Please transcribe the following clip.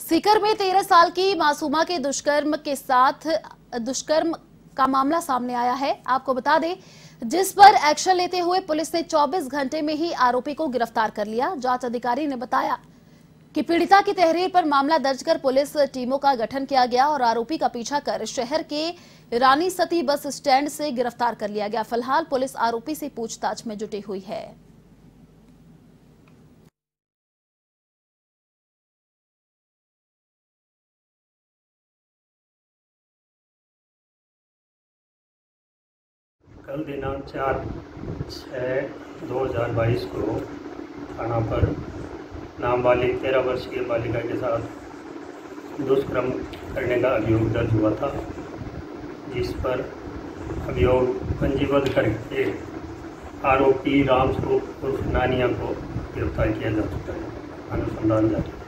सीकर में 13 साल की मासूमा के दुष्कर्म का मामला सामने आया है। आपको बता दें, जिस पर एक्शन लेते हुए पुलिस ने 24 घंटे में ही आरोपी को गिरफ्तार कर लिया। जांच अधिकारी ने बताया कि पीड़िता की तहरीर पर मामला दर्ज कर पुलिस टीमों का गठन किया गया और आरोपी का पीछा कर शहर के रानी सती बस स्टैंड से गिरफ्तार कर लिया गया। फिलहाल पुलिस आरोपी से पूछताछ में जुटी हुई है। कल दिनांक 4/6/2022 को थाना पर नाबालिग 13 वर्षीय बालिका के साथ दुष्कर्म करने का अभियोग दर्ज हुआ था, जिस पर अभियोग पंजीबद्ध करके आरोपी रामस्वरूप उर्फ नानिया को गिरफ्तार किया जा चुका है। अनुसंधान जारी है।